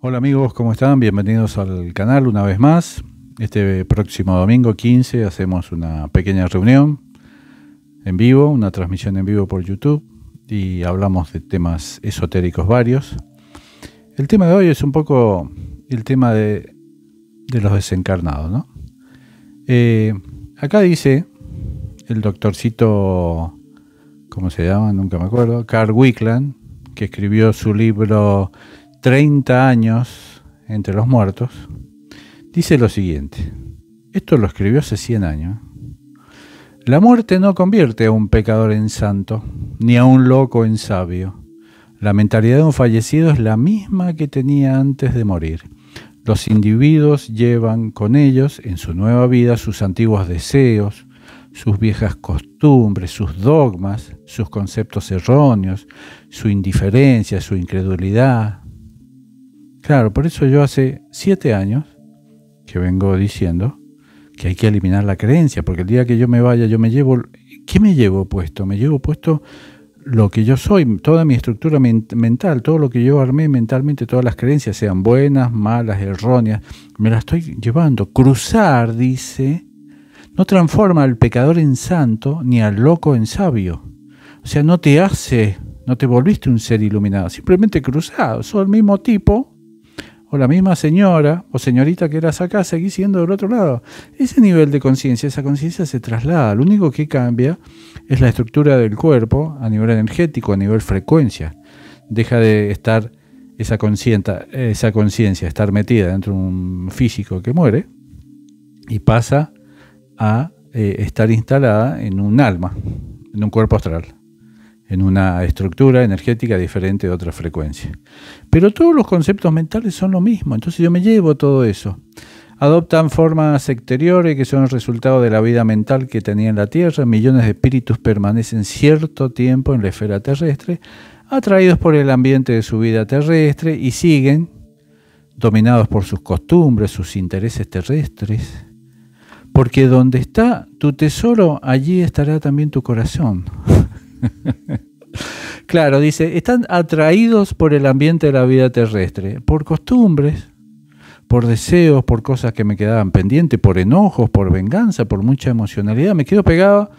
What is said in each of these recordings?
Hola amigos, ¿cómo están? Bienvenidos al canal una vez más. Este próximo domingo 15 hacemos una pequeña reunión en vivo, una transmisión en vivo por YouTube y hablamos de temas esotéricos varios. El tema de hoy es un poco el tema de los desencarnados, ¿no? Acá dice el doctorcito, ¿cómo se llama? Nunca me acuerdo. Carl Wickland, que escribió su libro 30 años entre los muertos, dice lo siguiente. Esto lo escribió hace 100 años. La muerte no convierte a un pecador en santo, ni a un loco en sabio. La mentalidad de un fallecido es la misma que tenía antes de morir. Los individuos llevan con ellos en su nueva vida sus antiguos deseos, sus viejas costumbres, sus dogmas, sus conceptos erróneos, su indiferencia, su incredulidad. Claro, por eso yo hace 7 años que vengo diciendo que hay que eliminar la creencia, porque el día que yo me vaya, yo me llevo... ¿Qué me llevo puesto? Me llevo puesto lo que yo soy, toda mi estructura mental, todo lo que yo armé mentalmente, todas las creencias, sean buenas, malas, erróneas, me las estoy llevando. Cruzar, dice, no transforma al pecador en santo ni al loco en sabio. O sea, no te hace, no te volviste un ser iluminado, simplemente cruzado, sos el mismo tipo... O la misma señora o señorita que eras acá, seguís siendo del otro lado. Ese nivel de conciencia, esa conciencia se traslada. Lo único que cambia es la estructura del cuerpo a nivel energético, a nivel frecuencia. Deja de estar esa conciencia, estar metida dentro de un físico que muere y pasa a estar instalada en un alma, en un cuerpo astral, en una estructura energética diferente de otra frecuencia. Pero todos los conceptos mentales son lo mismo, entonces yo me llevo todo eso. Adoptan formas exteriores que son el resultado de la vida mental que tenía en la Tierra. Millones de espíritus permanecen cierto tiempo en la esfera terrestre, atraídos por el ambiente de su vida terrestre y siguen dominados por sus costumbres, sus intereses terrestres. Porque donde está tu tesoro, allí estará también tu corazón. Claro, dice, están atraídos por el ambiente de la vida terrestre, por costumbres, por deseos, por cosas que me quedaban pendientes, por enojos, por venganza, por mucha emocionalidad. Me quedo pegado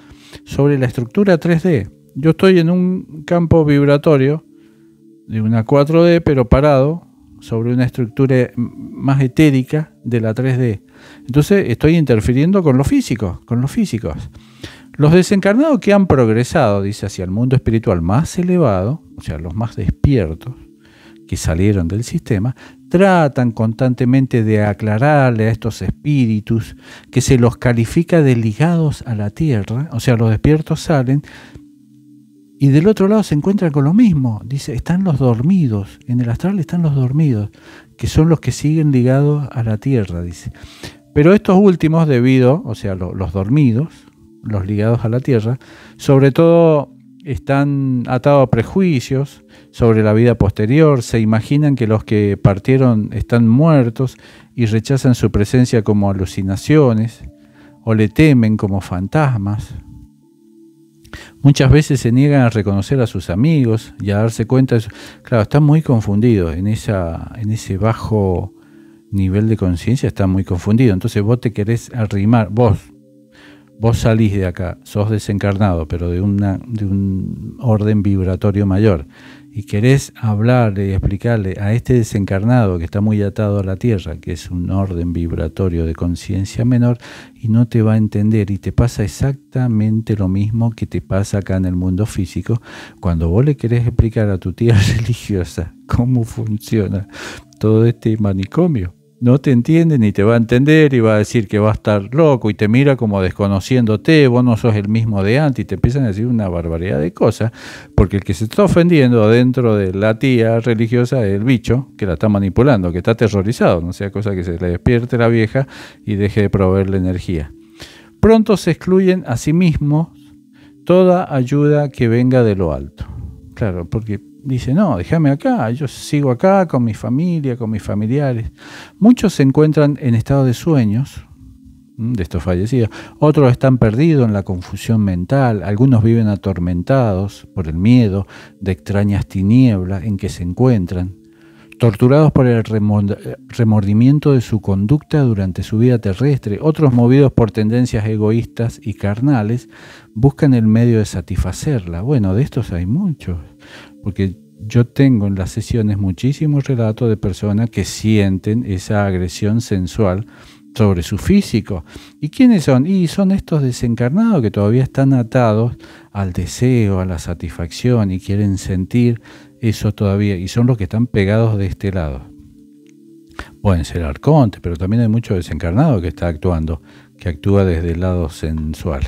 sobre la estructura 3D. Yo estoy en un campo vibratorio de una 4D, pero parado sobre una estructura más etérica de la 3D. Entonces estoy interfiriendo con los físicos, con los físicos. Los desencarnados que han progresado, dice, hacia el mundo espiritual más elevado, o sea, los más despiertos que salieron del sistema, tratan constantemente de aclararle a estos espíritus que se los califica de ligados a la tierra, o sea, los despiertos salen y del otro lado se encuentran con lo mismo. Dice, están los dormidos, en el astral están los dormidos, que son los que siguen ligados a la tierra, dice. Pero estos últimos, debido, o sea, los dormidos, los ligados a la tierra, sobre todo están atados a prejuicios sobre la vida posterior, se imaginan que los que partieron están muertos y rechazan su presencia como alucinaciones o le temen como fantasmas. Muchas veces se niegan a reconocer a sus amigos y a darse cuenta de su... Claro, están muy confundidos en ese bajo nivel de conciencia, están muy confundidos. Entonces vos te querés arrimar, vos salís de acá, sos desencarnado, pero de un orden vibratorio mayor, y querés hablarle y explicarle a este desencarnado que está muy atado a la Tierra, que es un orden vibratorio de conciencia menor, y no te va a entender, y te pasa exactamente lo mismo que te pasa acá en el mundo físico, cuando vos le querés explicar a tu tía religiosa cómo funciona todo este manicomio. No te entiende ni te va a entender y va a decir que va a estar loco y te mira como desconociéndote, vos no sos el mismo de antes y te empiezan a decir una barbaridad de cosas, porque el que se está ofendiendo adentro de la tía religiosa es el bicho que la está manipulando, que está aterrorizado, no sea cosa que se le despierte la vieja y deje de proveerle energía. Pronto se excluyen a sí mismos toda ayuda que venga de lo alto. Claro, porque... dice, no, déjame acá, yo sigo acá con mi familia, con mis familiares. Muchos se encuentran en estado de sueños, de estos fallecidos. Otros están perdidos en la confusión mental. Algunos viven atormentados por el miedo de extrañas tinieblas en que se encuentran. torturados por el remordimiento de su conducta durante su vida terrestre, otros movidos por tendencias egoístas y carnales, buscan el medio de satisfacerla. Bueno, de estos hay muchos, porque yo tengo en las sesiones muchísimos relatos de personas que sienten esa agresión sensual sobre su físico. ¿Y quiénes son? Y son estos desencarnados que todavía están atados al deseo, a la satisfacción y quieren sentir eso todavía, y son los que están pegados de este lado. Pueden ser arcontes, pero también hay mucho desencarnado que está actuando, que actúa desde el lado sensual.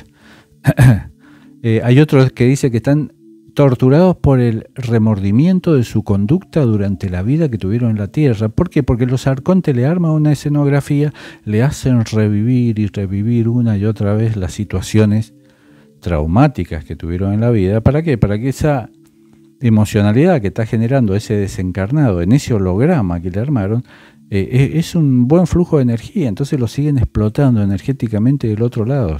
Hay otros que dicen que están torturados por el remordimiento de su conducta durante la vida que tuvieron en la Tierra. ¿Por qué? Porque los arcontes le arman una escenografía, le hacen revivir y revivir una y otra vez las situaciones traumáticas que tuvieron en la vida. ¿Para qué? Para que esa emocionalidad que está generando ese desencarnado en ese holograma que le armaron es un buen flujo de energía, entonces lo siguen explotando energéticamente del otro lado.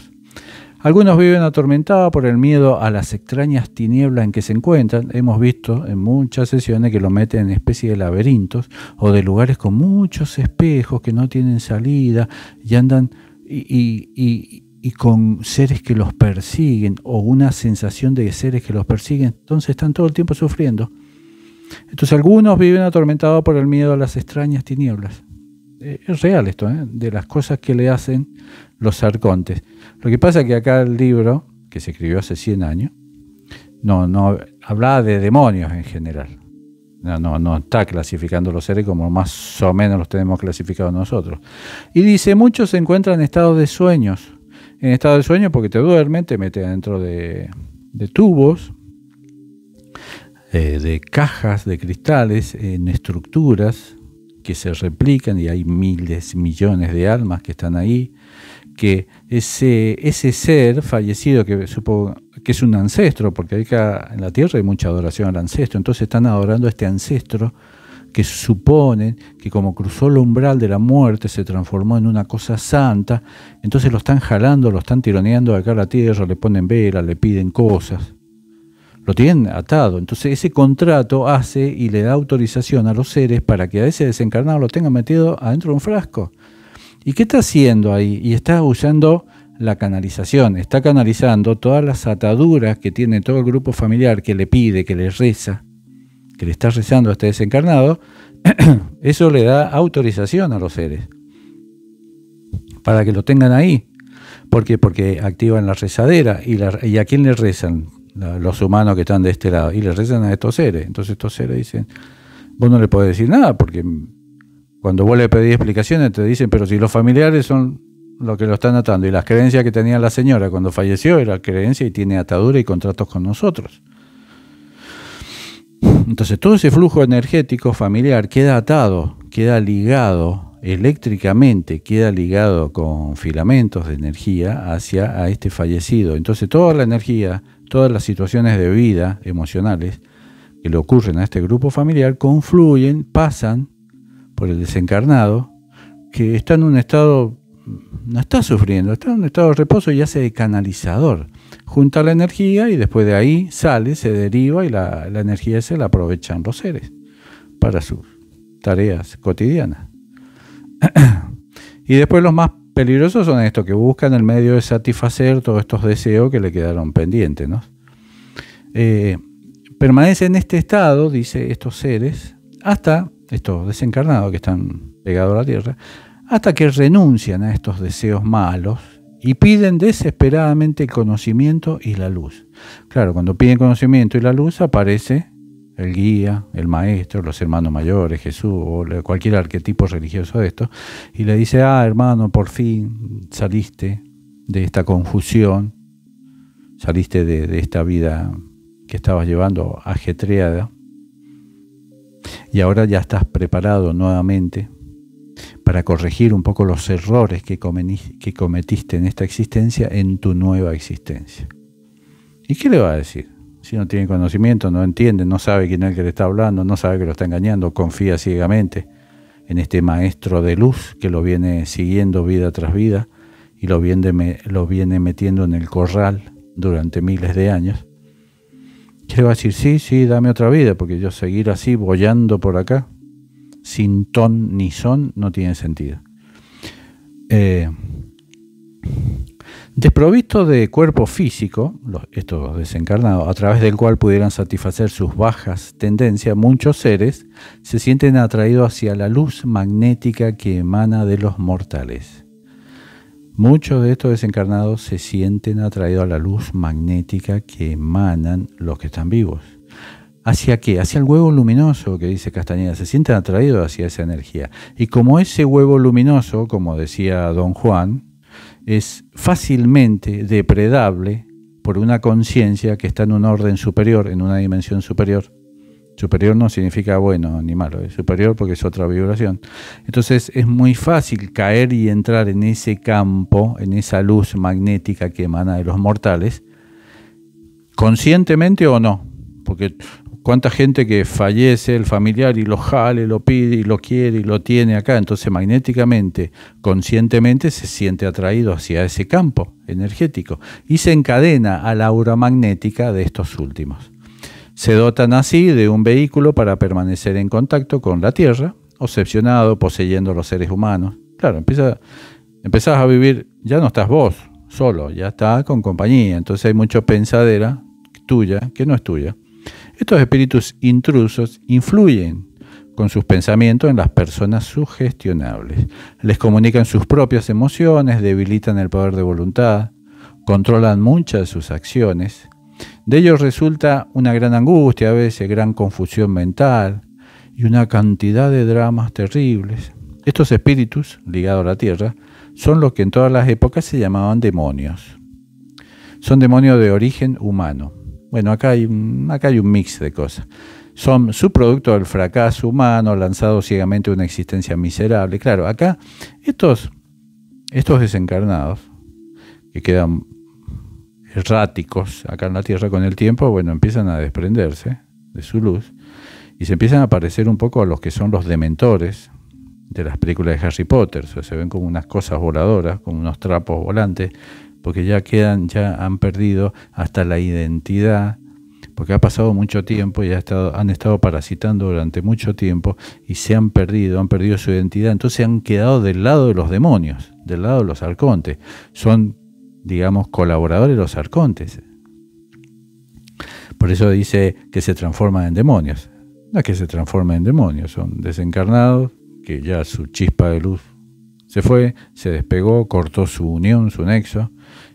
Algunos viven atormentados por el miedo a las extrañas tinieblas en que se encuentran. Hemos visto en muchas sesiones que lo meten en especie de laberintos o de lugares con muchos espejos que no tienen salida y andan y con seres que los persiguen, o una sensación de seres que los persiguen, entonces están todo el tiempo sufriendo. Entonces algunos viven atormentados por el miedo a las extrañas tinieblas. Es real esto, ¿eh? De las cosas que le hacen los arcontes. Lo que pasa es que acá el libro, que se escribió hace 100 años, no hablaba de demonios en general. No está clasificando los seres como más o menos los tenemos clasificados nosotros. Y dice, muchos se encuentran en estados de sueños. En estado de sueño porque te duermen, te meten dentro de tubos, de cajas, de cristales, en estructuras que se replican y hay miles, millones de almas que están ahí, que ese ser fallecido que supongo que es un ancestro, porque acá en la Tierra hay mucha adoración al ancestro, entonces están adorando a este ancestro que suponen que como cruzó el umbral de la muerte se transformó en una cosa santa, entonces lo están jalando, lo están tironeando de acá a la Tierra, le ponen vela, le piden cosas, lo tienen atado. Entonces ese contrato hace y le da autorización a los seres para que a ese desencarnado lo tengan metido adentro de un frasco. ¿Y qué está haciendo ahí? Y está usando la canalización, está canalizando todas las ataduras que tiene todo el grupo familiar que le pide, que le reza, que le está rezando a este desencarnado. Eso le da autorización a los seres para que lo tengan ahí. ¿Por qué? Porque activan la rezadera. ¿Y a quién le rezan? Los humanos que están de este lado, y le rezan a estos seres. Entonces estos seres dicen, vos no le podés decir nada, porque cuando vos le pedís explicaciones te dicen, pero si los familiares son los que lo están atando, y las creencias que tenía la señora cuando falleció era creencia y tiene atadura y contratos con nosotros. Entonces todo ese flujo energético familiar queda atado, queda ligado eléctricamente, queda ligado con filamentos de energía hacia a este fallecido. Entonces toda la energía, todas las situaciones de vida emocionales que le ocurren a este grupo familiar confluyen, pasan por el desencarnado, que está en un estado, no está sufriendo, está en un estado de reposo y hace de canalizador. Junta la energía y después de ahí sale, se deriva y la energía se la aprovechan los seres para sus tareas cotidianas. Y después los más peligrosos son estos que buscan el medio de satisfacer todos estos deseos que le quedaron pendientes, ¿no? Permanecen en este estado, dice, estos seres, hasta estos desencarnados que están pegados a la Tierra, hasta que renuncian a estos deseos malos y piden desesperadamente el conocimiento y la luz. Claro, cuando piden conocimiento y la luz aparece el guía, el maestro, los hermanos mayores, Jesús o cualquier arquetipo religioso de esto, y le dice, ah, hermano, por fin saliste de esta confusión, saliste de esta vida que estabas llevando ajetreada y ahora ya estás preparado nuevamente para corregir un poco los errores que cometiste en esta existencia, en tu nueva existencia. ¿Y qué le va a decir? Si no tiene conocimiento, no entiende, no sabe quién es el que le está hablando, no sabe que lo está engañando, confía ciegamente en este maestro de luz que lo viene siguiendo vida tras vida y lo viene metiendo en el corral durante miles de años. ¿Qué le va a decir? Sí, dame otra vida, porque yo seguir así boyando por acá sin ton ni son no tiene sentido. Desprovistos de cuerpo físico, estos desencarnados, a través del cual pudieran satisfacer sus bajas tendencias, muchos seres se sienten atraídos hacia la luz magnética que emana de los mortales. Muchos de estos desencarnados se sienten atraídos a la luz magnética que emanan los que están vivos. ¿Hacia qué? Hacia el huevo luminoso que dice Castañeda. Se sienten atraídos hacia esa energía. Y como ese huevo luminoso, como decía Don Juan, es fácilmente depredable por una conciencia que está en un orden superior, en una dimensión superior. Superior no significa bueno ni malo, es superior porque es otra vibración. Entonces es muy fácil caer y entrar en ese campo, en esa luz magnética que emana de los mortales, conscientemente o no, porque cuánta gente que fallece el familiar y lo jale, lo pide y lo quiere y lo tiene acá. Entonces magnéticamente, conscientemente se siente atraído hacia ese campo energético y se encadena a la aura magnética de estos últimos. Se dotan así de un vehículo para permanecer en contacto con la Tierra, obsesionado, poseyendo a los seres humanos. Claro, empezás a vivir, ya no estás vos solo, ya está con compañía. Entonces hay mucha pensadera tuya que no es tuya. Estos espíritus intrusos influyen con sus pensamientos en las personas sugestionables. Les comunican sus propias emociones, debilitan el poder de voluntad, controlan muchas de sus acciones. De ellos resulta una gran angustia, a veces gran confusión mental y una cantidad de dramas terribles. Estos espíritus, ligados a la Tierra, son los que en todas las épocas se llamaban demonios. Son demonios de origen humano. Bueno, acá hay un mix de cosas. Son subproducto del fracaso humano, lanzado ciegamente a una existencia miserable. Claro, acá estos desencarnados, que quedan erráticos acá en la Tierra con el tiempo, bueno, empiezan a desprenderse de su luz y se empiezan a parecer un poco a los que son los dementores de las películas de Harry Potter. O sea, se ven como unas cosas voladoras, como unos trapos volantes, porque ya han perdido hasta la identidad, porque ha pasado mucho tiempo y han estado parasitando durante mucho tiempo y se han perdido su identidad. Entonces han quedado del lado de los demonios, del lado de los arcontes. Son, digamos, colaboradores de los arcontes. Por eso dice que se transforman en demonios. No es que se transformen en demonios, son desencarnados, que ya su chispa de luz se fue, se despegó, cortó su unión, su nexo,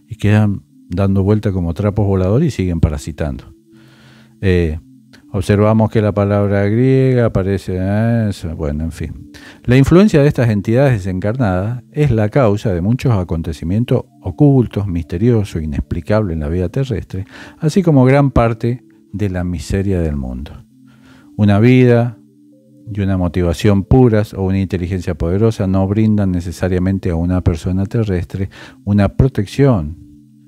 y quedan dando vuelta como trapos voladores y siguen parasitando. Observamos que la palabra griega aparece... bueno, en fin. La influencia de estas entidades desencarnadas es la causa de muchos acontecimientos ocultos, misteriosos, inexplicables en la vida terrestre, así como gran parte de la miseria del mundo. Una vida y una motivación puras o una inteligencia poderosa no brindan necesariamente a una persona terrestre una protección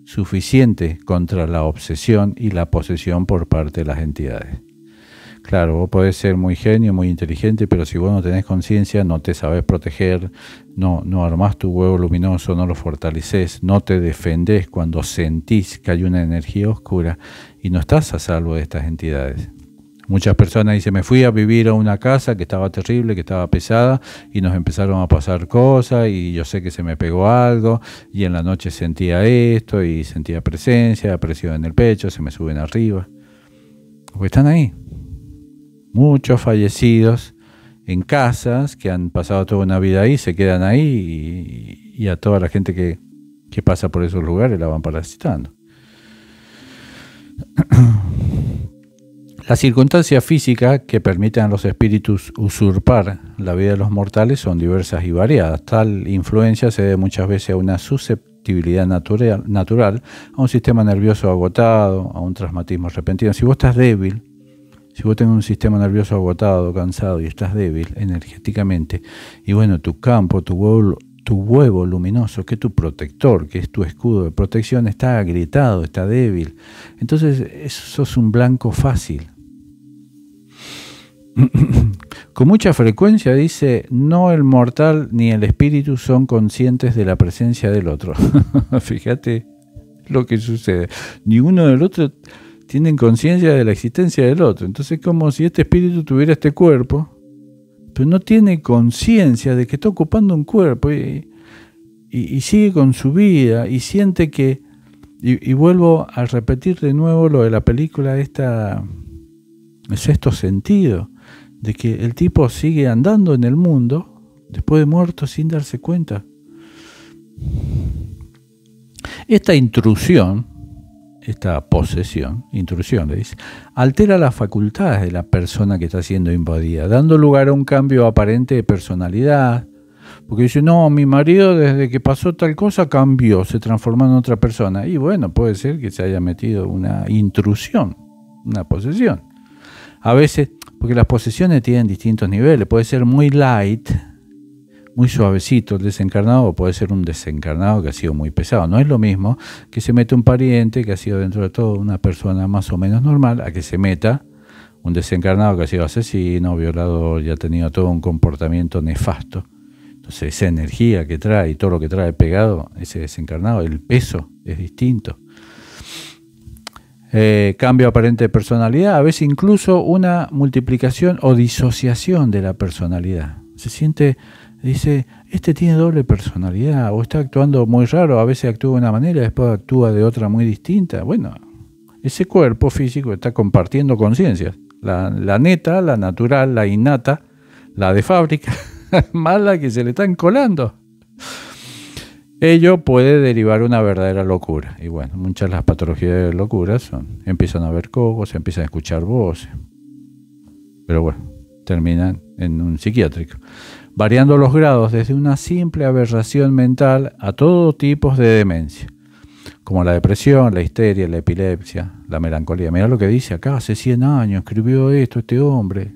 suficiente contra la obsesión y la posesión por parte de las entidades. Claro, vos podés ser muy genio, muy inteligente, pero si vos no tenés conciencia, no te sabés proteger, no armás tu huevo luminoso, no lo fortaleces, no te defendés cuando sentís que hay una energía oscura y no estás a salvo de estas entidades. Muchas personas dicen, me fui a vivir a una casa que estaba terrible, que estaba pesada, y nos empezaron a pasar cosas, y yo sé que se me pegó algo, y en la noche sentía esto, y sentía presencia, presión en el pecho, se me suben arriba. Porque están ahí. Muchos fallecidos en casas que han pasado toda una vida ahí, se quedan ahí, y a toda la gente que pasa por esos lugares la van parasitando. Las circunstancias físicas que permiten a los espíritus usurpar la vida de los mortales son diversas y variadas. Tal influencia se debe muchas veces a una susceptibilidad natural, a un sistema nervioso agotado, a un traumatismo repentino. Si vos estás débil, si vos tenés un sistema nervioso agotado, cansado y estás débil energéticamente, y bueno, tu campo, tu huevo luminoso, que es tu protector, que es tu escudo de protección, está agrietado, está débil. Entonces, sos un blanco fácil. Con mucha frecuencia dice, no el mortal ni el espíritu son conscientes de la presencia del otro. Fíjate lo que sucede. Ni uno del otro tienen conciencia de la existencia del otro. Entonces, como si este espíritu tuviera este cuerpo, pero no tiene conciencia de que está ocupando un cuerpo y sigue con su vida y siente que, y vuelvo a repetir de nuevo lo de la película esta, El Sexto Sentido, de que el tipo sigue andando en el mundo después de muerto sin darse cuenta. Esta intrusión, esta posesión, intrusión le dice, altera las facultades de la persona que está siendo invadida, dando lugar a un cambio aparente de personalidad. Porque dice, no, mi marido desde que pasó tal cosa cambió, se transformó en otra persona. Y bueno, puede ser que se haya metido una intrusión, una posesión. A veces, porque las posesiones tienen distintos niveles, puede ser muy light, muy suavecito el desencarnado, o puede ser un desencarnado que ha sido muy pesado. No es lo mismo que se meta un pariente que ha sido dentro de todo una persona más o menos normal, a que se meta un desencarnado que ha sido asesino, violador y ha tenido todo un comportamiento nefasto. Entonces esa energía que trae y todo lo que trae pegado, ese desencarnado, el peso es distinto. Cambio aparente de personalidad, a veces incluso una multiplicación o disociación de la personalidad. Se siente, dice, este tiene doble personalidad o está actuando muy raro, a veces actúa de una manera, después actúa de otra muy distinta. Bueno, ese cuerpo físico está compartiendo conciencias, la neta, la natural, la innata, la de fábrica, mala que se le están colando. Ello puede derivar una verdadera locura. Y bueno, muchas de las patologías de locura son, empiezan a ver cocos, empiezan a escuchar voces. Pero bueno, terminan en un psiquiátrico. Variando los grados desde una simple aberración mental a todo tipo de demencia, como la depresión, la histeria, la epilepsia, la melancolía. Mirá lo que dice acá, hace 100 años escribió esto este hombre.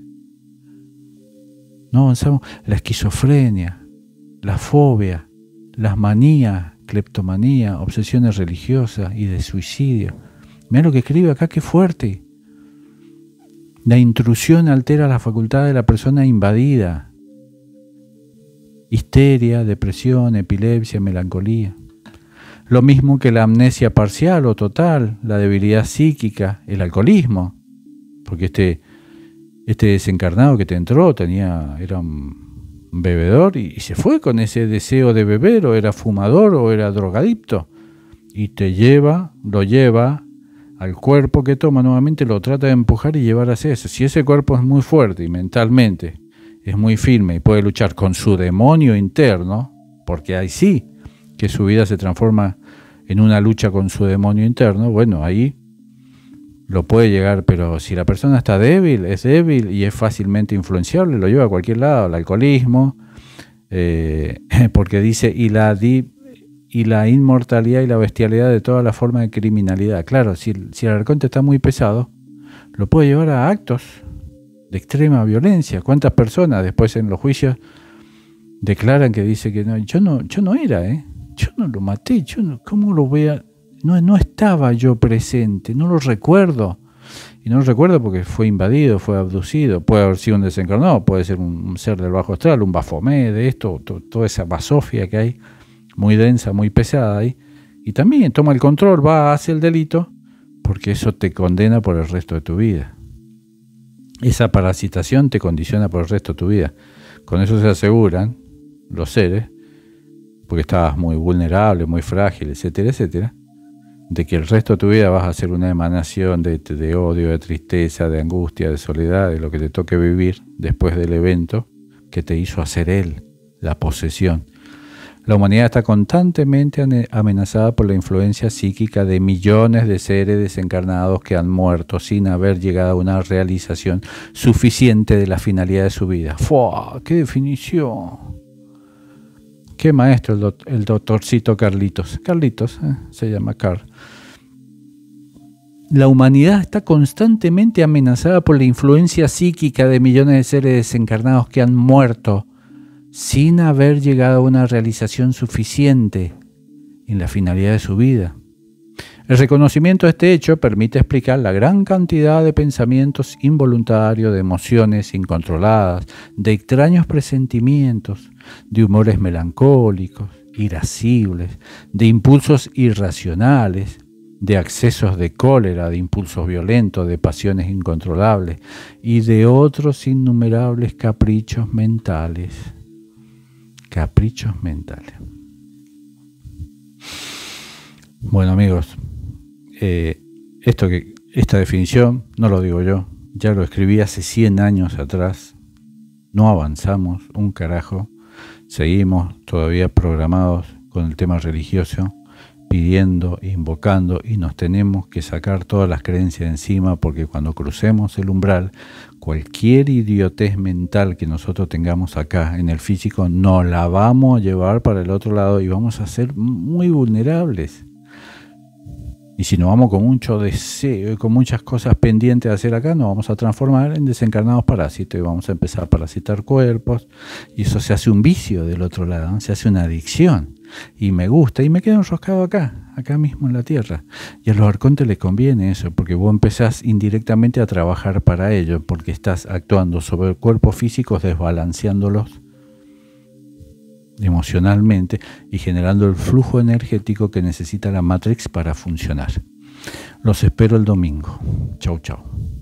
No avanzamos. La esquizofrenia, la fobia, las manías, cleptomanía, obsesiones religiosas y de suicidio. Mirá lo que escribe acá, qué fuerte. La intrusión altera la facultad de la persona invadida. Histeria, depresión, epilepsia, melancolía. Lo mismo que la amnesia parcial o total, la debilidad psíquica, el alcoholismo. Porque este desencarnado que te entró era un bebedor y se fue con ese deseo de beber, o era fumador o era drogadicto, y lo lleva al cuerpo que toma nuevamente, lo trata de empujar y llevar hacia eso. Si ese cuerpo es muy fuerte y mentalmente es muy firme y puede luchar con su demonio interno, porque ahí sí que su vida se transforma en una lucha con su demonio interno, bueno, ahí lo puede llegar, pero si la persona está débil, es débil y es fácilmente influenciable, lo lleva a cualquier lado, al alcoholismo, porque dice, y la inmortalidad y la bestialidad de toda la forma de criminalidad. Claro, si el arconte está muy pesado, lo puede llevar a actos de extrema violencia. ¿Cuántas personas después en los juicios declaran que dice que no, yo no era, yo no lo maté, ¿cómo lo voy a...? No estaba yo presente, no lo recuerdo. Y no lo recuerdo porque fue invadido, fue abducido, puede haber sido un desencarnado, puede ser un ser del bajo astral, un Baphomet, de esto, toda esa basofia que hay, muy densa, muy pesada ahí. Y también toma el control, va, hace el delito, porque eso te condena por el resto de tu vida. Esa parasitación te condiciona por el resto de tu vida. Con eso se aseguran los seres, porque estabas muy vulnerable, muy frágil, etcétera, etcétera, de que el resto de tu vida vas a ser una emanación de odio, de tristeza, de angustia, de soledad, de lo que te toque vivir después del evento que te hizo hacer él, la posesión. La humanidad está constantemente amenazada por la influencia psíquica de millones de seres desencarnados que han muerto sin haber llegado a una realización suficiente de la finalidad de su vida. ¡Fua! ¡Qué definición! Qué maestro el doctorcito Carlitos. Carlitos, se llama Carl. La humanidad está constantemente amenazada por la influencia psíquica de millones de seres desencarnados que han muerto sin haber llegado a una realización suficiente en la finalidad de su vida. El reconocimiento de este hecho permite explicar la gran cantidad de pensamientos involuntarios, de emociones incontroladas, de extraños presentimientos, de humores melancólicos, irascibles, de impulsos irracionales, de accesos de cólera, de impulsos violentos, de pasiones incontrolables y de otros innumerables caprichos mentales. Caprichos mentales. Bueno, amigos, esta definición no lo digo yo, ya lo escribí hace 100 años atrás. No avanzamos un carajo, seguimos todavía programados con el tema religioso, pidiendo, invocando, y nos tenemos que sacar todas las creencias encima, porque cuando crucemos el umbral, cualquier idiotez mental que nosotros tengamos acá en el físico, nos la vamos a llevar para el otro lado y vamos a ser muy vulnerables. Y si nos vamos con mucho deseo y con muchas cosas pendientes de hacer acá, nos vamos a transformar en desencarnados parásitos y vamos a empezar a parasitar cuerpos. Y eso se hace un vicio del otro lado, ¿no? Se hace una adicción. Y me gusta, y me quedo enroscado acá mismo en la tierra. Y a los arcontes les conviene eso, porque vos empezás indirectamente a trabajar para ellos, porque estás actuando sobre cuerpos físicos, desbalanceándolos emocionalmente y generando el flujo energético que necesita la Matrix para funcionar. Los espero el domingo. Chau, chau.